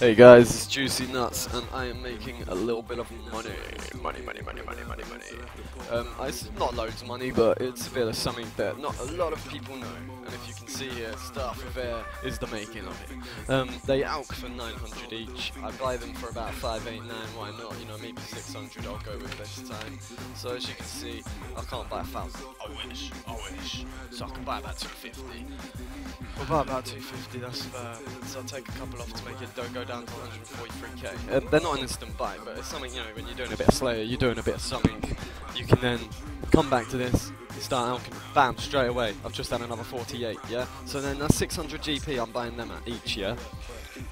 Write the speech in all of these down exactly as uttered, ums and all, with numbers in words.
Hey guys, it's Juicy Nuts, and I am making a little bit of money, money, money, money, money, money, money. Um, it's not loads of money, but it's a bit of something that not a lot of people know. And if you can see here, stuff there is the making of it. Um, they alk for nine hundred each. I buy them for about five eighty-nine. Why not? You know, maybe six hundred. I'll go with this time. So as you can see, I can't buy a thousand. I wish, I wish. So I can buy about two fifty. Well, buy about two fifty. That's fair. So I'll take a couple off to make it don't go down to one forty-three K. Um, they're not an instant buy, but it's something, you know, when you're doing a bit of Slayer, you're doing a bit of something. You can then come back to this, start alching, bam, straight away. I've just had another forty-eight, yeah? So then that's six hundred G P I'm buying them at each, yeah?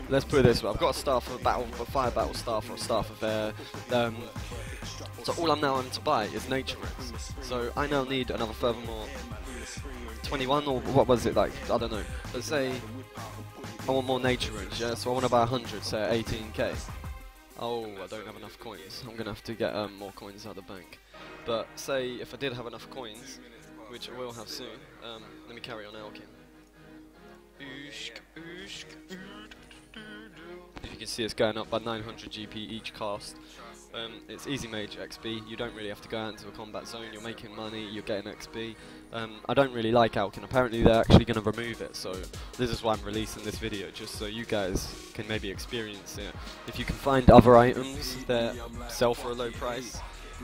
Let's put it this way, I've got a star for a battle, a fire battle star for a star for there. Um, so all I'm now having to buy is Nature Runes. So I now need another furthermore twenty-one, or what was it like? I don't know. Let's say I want more Nature Runes, yeah? So I want to buy one hundred, so eighteen K. Oh, I don't have enough coins. I'm going to have to get um, more coins out of the bank. But say if I did have enough coins, which I will have soon, um, let me carry on alching. If you can see, it's going up by nine hundred G P each cast. Um, it's easy mage X P. You don't really have to go out into a combat zone. You're making money. You're getting X P. Um, I don't really like alching. Apparently, they're actually going to remove it. So this is why I'm releasing this video, just so you guys can maybe experience it. If you can find other items that sell for a low price,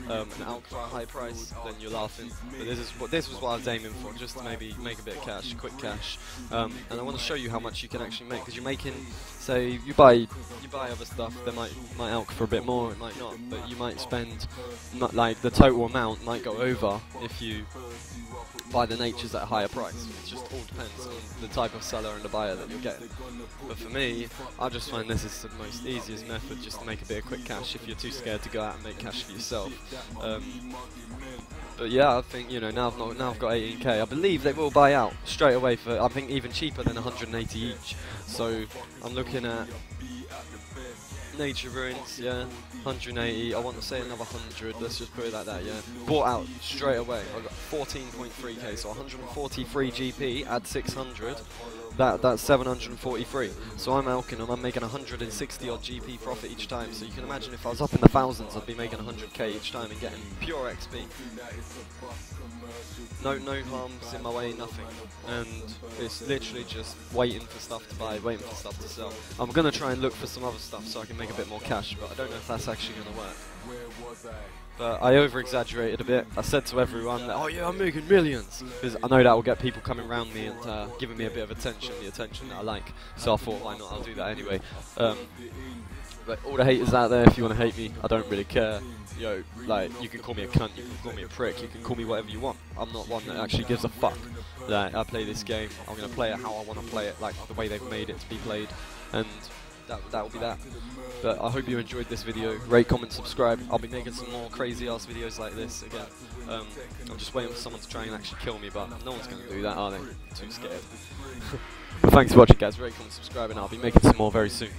um, and alch for a high price, then you're laughing. But this is what this was what I was aiming for, just to maybe make a bit of cash, quick cash. Um, and I want to show you how much you can actually make, because you're making. Say you buy, you buy other stuff. They might might alch for a bit more, it might not. But you might spend, not like the total amount might go over if you buy the natures at a higher price. It just all depends on the type of seller and the buyer that you're getting. But for me, I just find this is the most easiest method, just to make a bit of quick cash if you're too scared to go out and make cash for yourself. Um, But yeah, I think, you know, now I've, not, now I've got eighteen K, I believe they will buy out straight away for, I think, even cheaper than one hundred eighty each. So I'm looking at Nature Runes, yeah, one hundred eighty, I want to say another one hundred, let's just put it like that, yeah. Bought out straight away, I got fourteen point three K, so one forty-three G P, add six hundred, that, that's seven hundred forty-three. So I'm alching and I'm making one hundred sixty odd G P profit each time, so you can imagine if I was up in the thousands, I'd be making one hundred K each time and getting pure X P. No, no harms in my way, nothing, and it's literally just waiting for stuff to buy, waiting for stuff to sell. I'm going to try and look for some other stuff so I can make a bit more cash, but I don't know if that's actually going to work. But I over-exaggerated a bit. I said to everyone that, oh yeah, I'm making millions, because I know that will get people coming around me and uh, giving me a bit of attention, the attention that I like, so I thought, why not, I'll do that anyway. Um, but all the haters out there, if you want to hate me, I don't really care. Yo, like, you can call me a cunt, you can call me a prick, you can call me whatever you want. I'm not one that actually gives a fuck. Like, I play this game, I'm going to play it how I want to play it, like the way they've made it to be played, and that that will be that. But I hope you enjoyed this video. Rate, comment, subscribe. I'll be making some more crazy ass videos like this again. Um, I'm just waiting for someone to try and actually kill me, but no one's going to do that, are they? Too scared. But thanks for watching, guys. Rate, comment, subscribe, and I'll be making some more very soon.